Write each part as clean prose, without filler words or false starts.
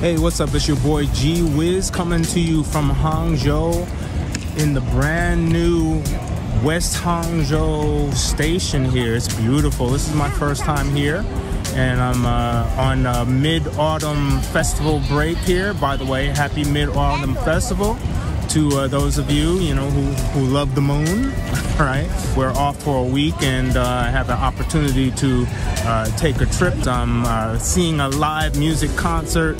Hey, what's up? It's your boy G Wiz coming to you from Hangzhou in the brand new West Hangzhou station here. It's beautiful. This is my first time here, and I'm on a mid-autumn festival break here. By the way, happy mid-autumn festival to those of you, who love the moon, right? We're off for a week, and I have the opportunity to take a trip. I'm seeing a live music concert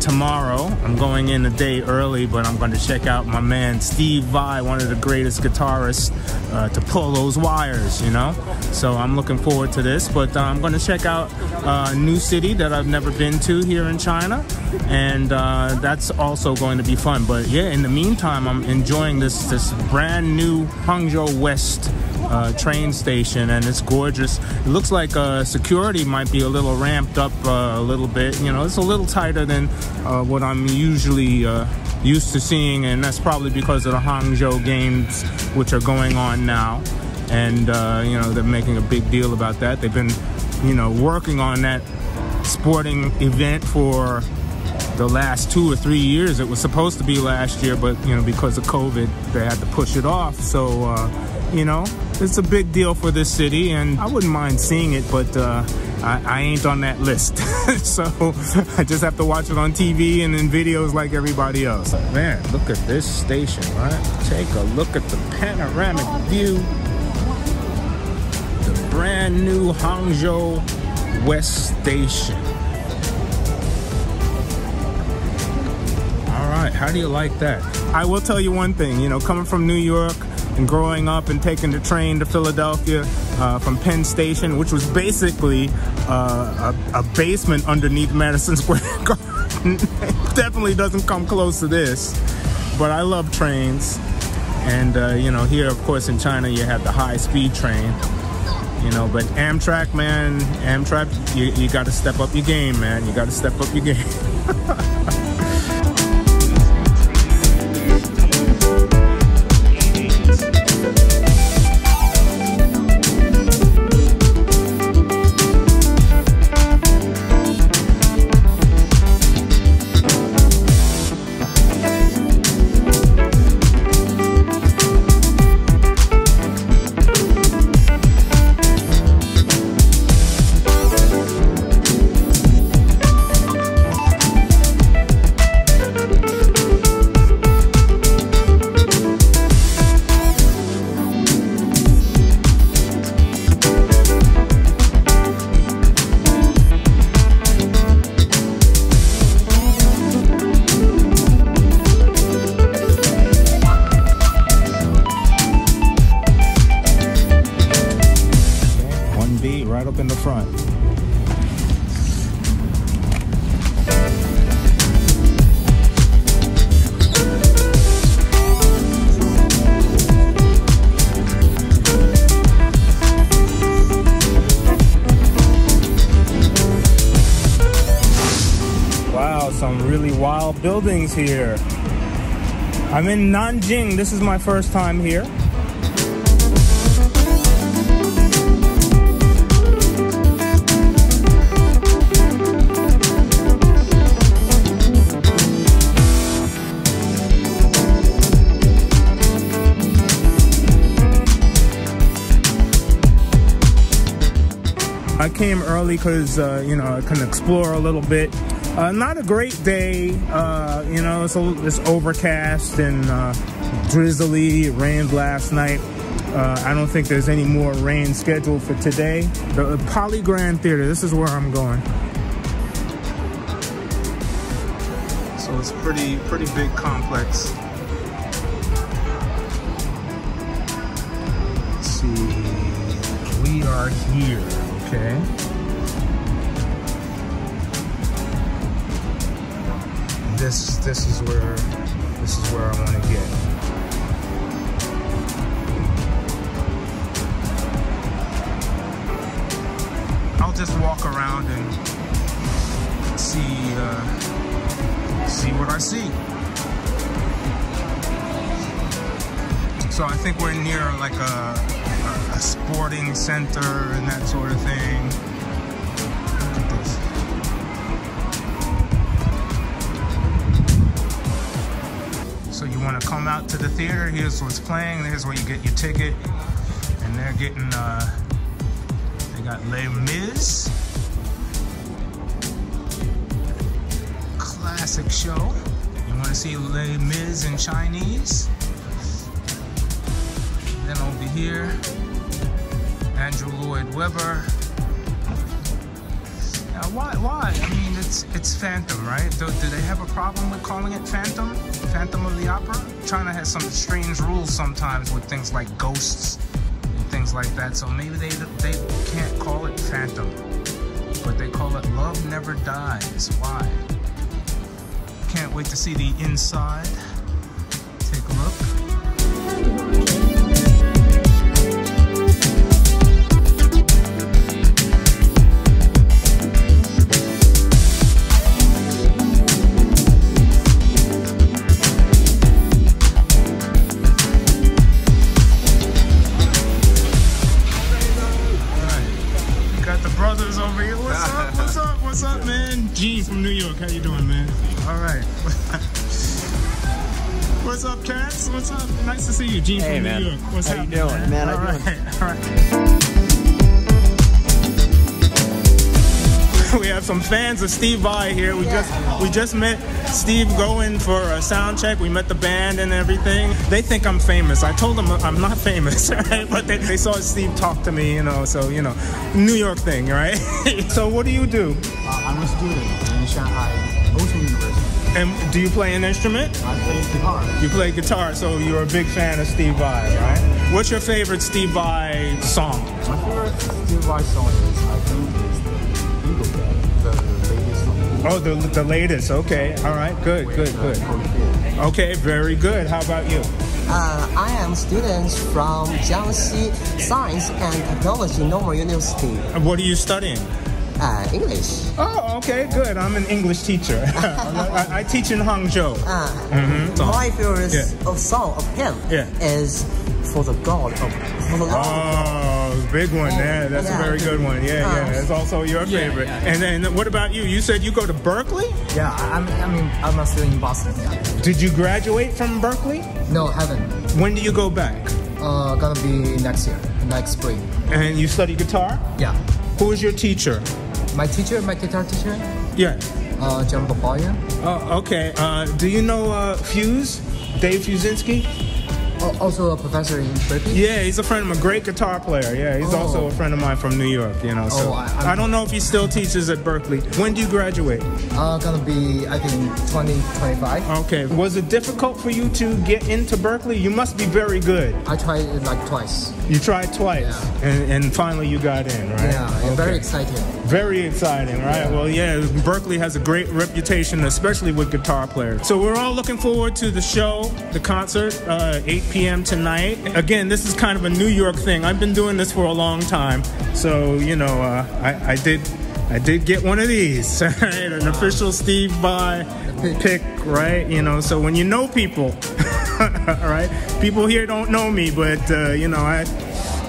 tomorrow. I'm going in a day early, but I'm going to check out my man Steve Vai, one of the greatest guitarists to pull those wires, So I'm looking forward to this, but I'm going to check out a new city that I've never been to here in China, and that's also going to be fun. But yeah, in the meantime, I'm enjoying this brand new Hangzhou West train station, and it's gorgeous. It looks like security might be a little ramped up a little bit. It's a little tighter than what I'm usually used to seeing, and that's probably because of the Hangzhou games which are going on now, and they're making a big deal about that. They've been working on that sporting event for the last 2 or 3 years. It was supposed to be last year, but because of COVID they had to push it off. So it's a big deal for this city, and I wouldn't mind seeing it, but I ain't on that list. So I just have to watch it on TV and in videos like everybody else. Man, look at this station, right? Take a look at the panoramic view. The brand new Hangzhou West Station. All right, how do you like that? I will tell you one thing, coming from New York, and growing up and taking the train to Philadelphia from Penn Station, which was basically a basement underneath Madison Square Garden. Definitely doesn't come close to this, but I love trains. And here, of course, in China, you have the high-speed train. But Amtrak, man, Amtrak, you got to step up your game, man. You got to step up your game. Buildings here. I'm in Nanjing. This is my first time here. I came early because, I can explore a little bit. Not a great day, it's overcast and drizzly. It rained last night. I don't think there's any more rain scheduled for today. The Poly Grand Theater, this is where I'm going. So it's pretty big complex. Let's see, we are here, okay. This is where I want to get. I'll just walk around and see what I see. So I think we're near like a sporting center and that sort of thing. Look at this. So you want to come out to the theater, here's what's playing, here's where you get your ticket. And they're getting, they got Les Mis. Classic show. You want to see Les Mis in Chinese. Then over here, Andrew Lloyd Webber. Now why? I mean, it's Phantom, right? Do they have a problem with calling it Phantom? Phantom of the Opera? China has some strange rules sometimes with things like ghosts and things like that, so maybe they can't call it Phantom, but they call it Love Never Dies. Why? Can't wait to see the inside. Take a look. Gene from New York, how you doing, man? All right. What's up, Chance? What's up? Nice to see you, Gene from New York. What's up? How you doing, man? All right, all right. We have some fans of Steve Vai here. We just met Steve going for a sound check. We met the band and everything. They think I'm famous. I told them I'm not famous, right? But they saw Steve talk to me, you know. So you know, New York thing, right? So what do you do? I'm a student in Shanghai Ocean University. And do you play an instrument? I play guitar. You play guitar, so you're a big fan of Steve Vai, right? What's your favorite Steve Vai song? My favorite Steve Vai song is, I think, it's the Eagle Band. Oh, the latest. Okay. All right. Good, good, good. Okay, very good. How about you? I am students from Jiangxi Science and Technology Normal University. What are you studying? English. Oh, okay, good. I'm an English teacher. I teach in Hangzhou. My favorite song of him is For the God of the Lord. Oh, big one. Yeah, that's a very good one. Yeah, yeah. That's also your favorite. Yeah. And then what about you? You said you go to Berklee? Yeah, I'm still in Boston. Yeah. Did you graduate from Berklee? No, haven't. When do you go back? Gonna be next year, next spring. And you study guitar? Yeah. Who is your teacher? My teacher, my guitar teacher? Yeah. General Bobaya. Oh, okay. Do you know Fuse? Dave Fusinski? Also a professor in Berklee? Yeah, he's a friend of mine, a great guitar player. Yeah, he's also a friend of mine from New York, you know. So I don't know if he still teaches at Berklee. When do you graduate? Gonna be, I think, 2025. Okay. Was it difficult for you to get into Berklee? You must be very good. I tried it like twice. You tried twice? Yeah. And finally you got in, right? Yeah, okay. Very exciting. Very exciting, right? Yeah. Well, yeah, Berklee has a great reputation, especially with guitar players. So we're all looking forward to the show, the concert, 8 p.m. tonight. Again, this is kind of a New York thing. I've been doing this for a long time, so you know, I did get one of these, right? An official Steve Vai pick, right? You know, so when you know people, all right, people here don't know me, but you know, I've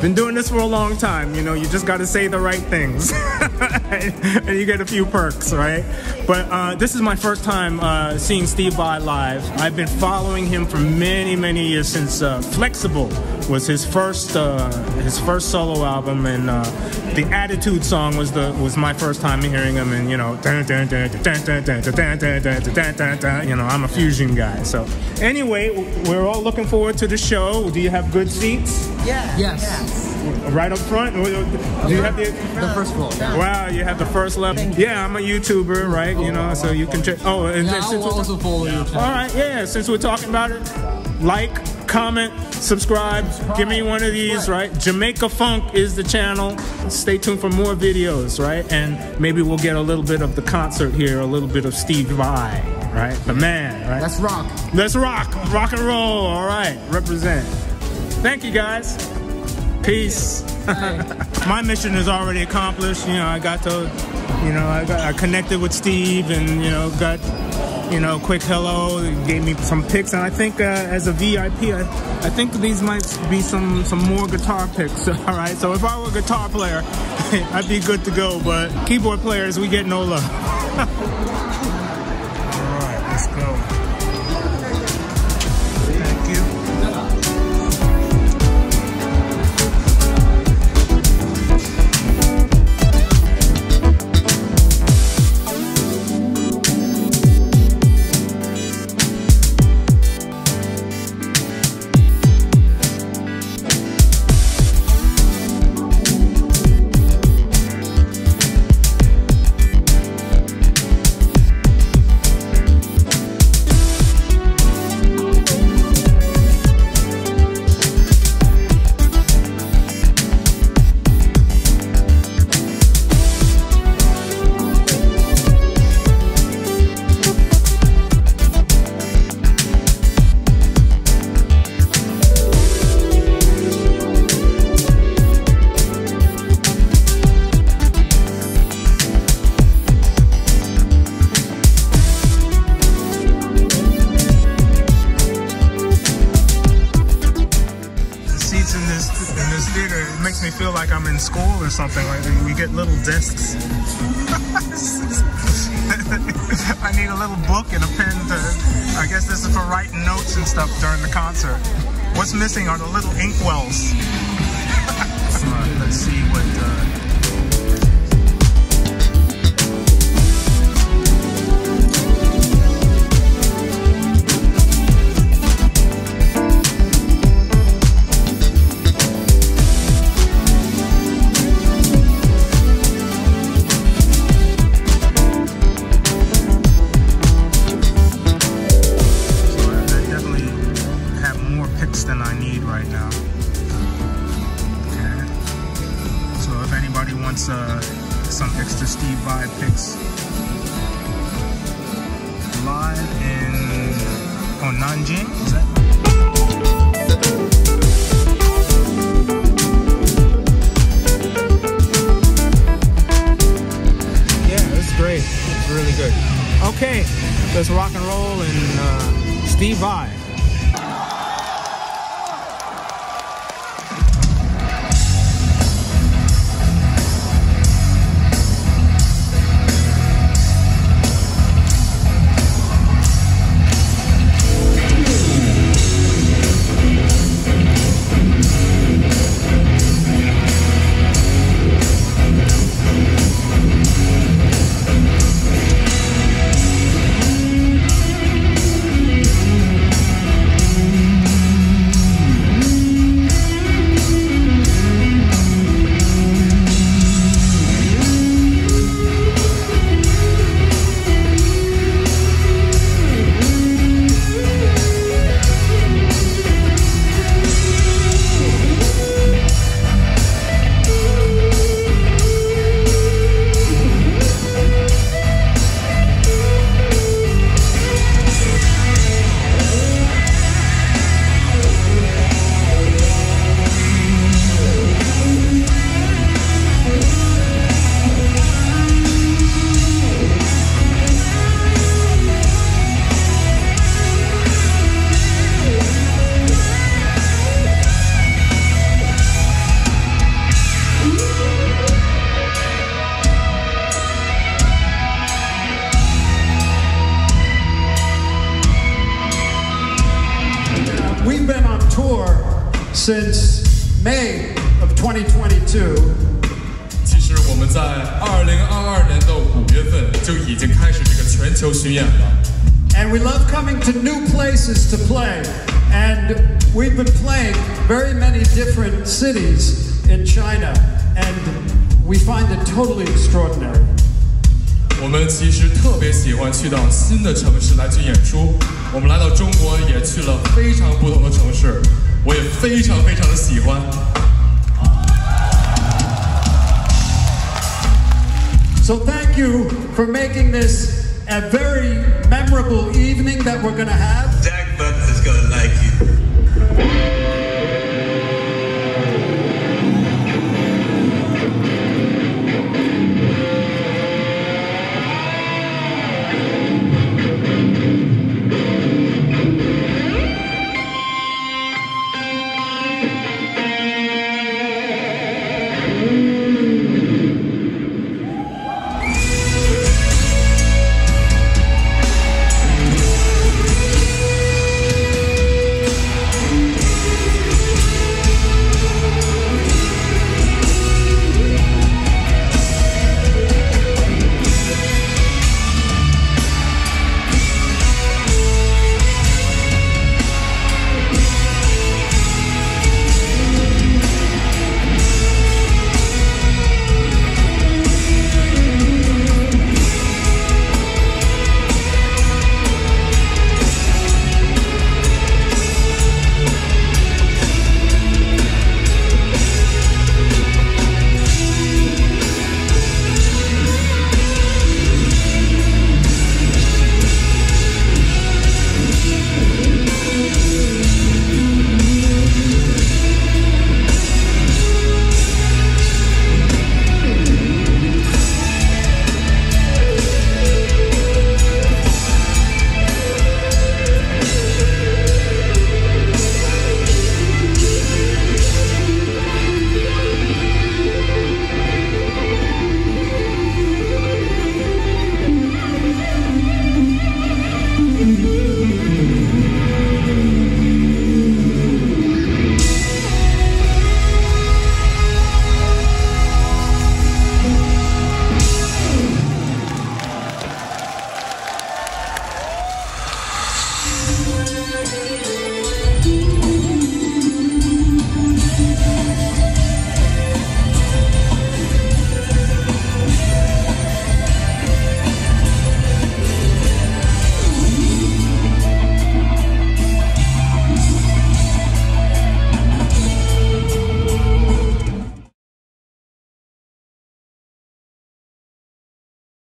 been doing this for a long time. You know, you just got to say the right things, and you get a few perks, right? But this is my first time seeing Steve Vai live. I've been following him for many, many years, since Flexible was his first solo album, and the Attitude song was my first time hearing him. And you know, you know, I'm a fusion guy. So anyway, we're all looking forward to the show. Do you have good seats? Yeah. Yes. Yeah. Right up front? Do you have the first floor? Yeah. Wow, you have the first level. Yeah, I'm a YouTuber, right? You know, so you can check. Oh, and yeah, I will also follow you. All right, yeah. Since we're talking about it, like, comment, subscribe, give me one of these, right? Jamaica Funk is the channel. Stay tuned for more videos, right? And maybe we'll get a little bit of the concert here, a little bit of Steve Vai, right? The man, right? Let's rock. Let's rock. Rock and roll. All right, represent. Thank you, guys. Peace. My mission is already accomplished. You know, I got to, you know, I connected with Steve, and you know, got, you know, quick hello. Gave me some picks, and I think as a VIP, I think these might be some more guitar picks. All right. So if I were a guitar player, I'd be good to go. But keyboard players, we get no love. All right, let's go. makes me feel like I'm in school or something. Like we get little desks. I need a little book and a pen to, I guess this is for writing notes and stuff during the concert. What's missing are the little inkwells. Let's see what some extra Steve Vai picks live in Nanjing. Is that? Yeah, it's great. It's really good. Okay, let's rock and roll and Steve Vai. Since May of 2022. 其实我们在2022年的5月份就已经开始这个全球巡演了。And we love coming to new places to play, and we've been playing very many different cities in China, and we find it totally extraordinary. 我们其实特别喜欢去到新的城市来去演出。我们来到中国也去了非常不同的城市。 我也非常非常的喜欢。So thank you for making this a very memorable evening that we're going to have. Jack Button is going to like you.